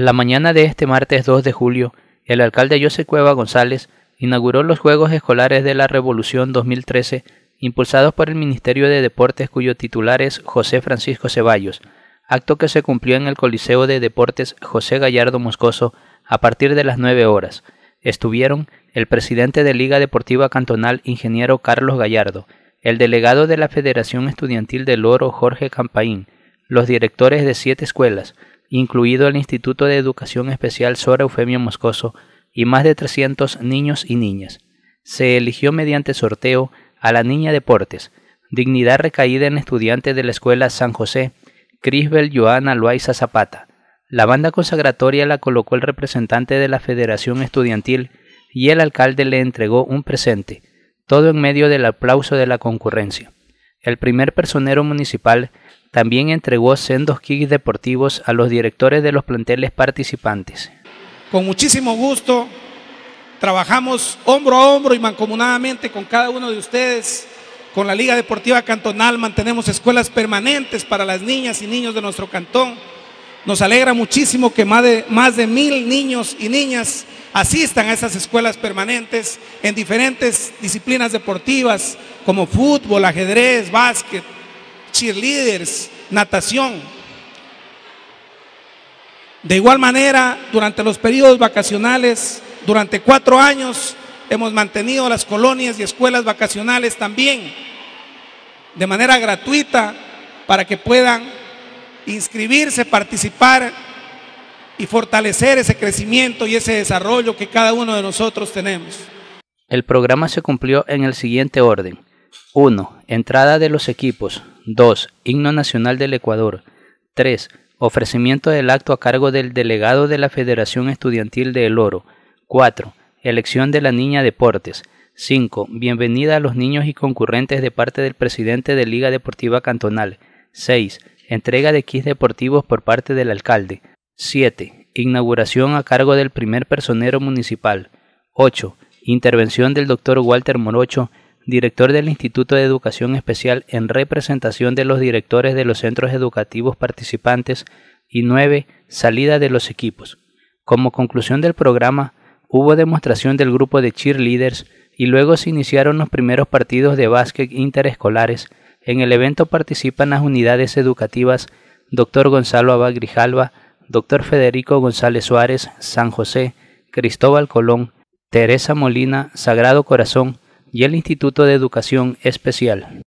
La mañana de este martes 2 de julio, el alcalde José Cueva González inauguró los Juegos Escolares de la Revolución 2013, impulsados por el Ministerio de Deportes, cuyo titular es José Francisco Cevallos, acto que se cumplió en el Coliseo de Deportes José Gallardo Moscoso a partir de las 9 horas. Estuvieron el presidente de Liga Deportiva Cantonal, ingeniero Carlos Gallardo, el delegado de la Federación Estudiantil del Oro, Jorge Campaín, los directores de 7 escuelas, incluido el Instituto de Educación Especial Sora Eufemio Moscoso, y más de 300 niños y niñas. Se eligió mediante sorteo a la niña deportes, dignidad recaída en estudiantes de la Escuela San José, Crisbel Joana Loaiza Zapata. La banda consagratoria la colocó el representante de la Federación Estudiantil y el alcalde le entregó un presente, todo en medio del aplauso de la concurrencia. El primer personero municipal también entregó sendos kits deportivos a los directores de los planteles participantes. Con muchísimo gusto trabajamos hombro a hombro y mancomunadamente con cada uno de ustedes. Con la Liga Deportiva Cantonal mantenemos escuelas permanentes para las niñas y niños de nuestro cantón. Nos alegra muchísimo que más de 1000 niños y niñas asistan a esas escuelas permanentes en diferentes disciplinas deportivas como fútbol, ajedrez, básquet, cheerleaders, natación. De igual manera, durante los periodos vacacionales, durante 4 años, hemos mantenido las colonias y escuelas vacacionales también de manera gratuita para que puedan inscribirse, participar y fortalecer ese crecimiento y ese desarrollo que cada uno de nosotros tenemos. El programa se cumplió en el siguiente orden: 1. Entrada de los equipos. 2. Himno nacional del Ecuador. 3. Ofrecimiento del acto a cargo del delegado de la Federación Estudiantil de El Oro. 4. Elección de la niña deportes. 5. Bienvenida a los niños y concurrentes de parte del presidente de Liga Deportiva Cantonal. 6. Entrega de kits deportivos por parte del alcalde. 7. Inauguración a cargo del primer personero municipal. 8. Intervención del doctor Walter Morocho, director del Instituto de Educación Especial, en representación de los directores de los centros educativos participantes. Y 9. Salida de los equipos. Como conclusión del programa, hubo demostración del grupo de cheerleaders y luego se iniciaron los primeros partidos de básquet interescolares. En el evento participan las unidades educativas Dr. Gonzalo Abad Grijalva, Dr. Federico González Suárez, San José, Cristóbal Colón, Teresa Molina, Sagrado Corazón y el Instituto de Educación Especial.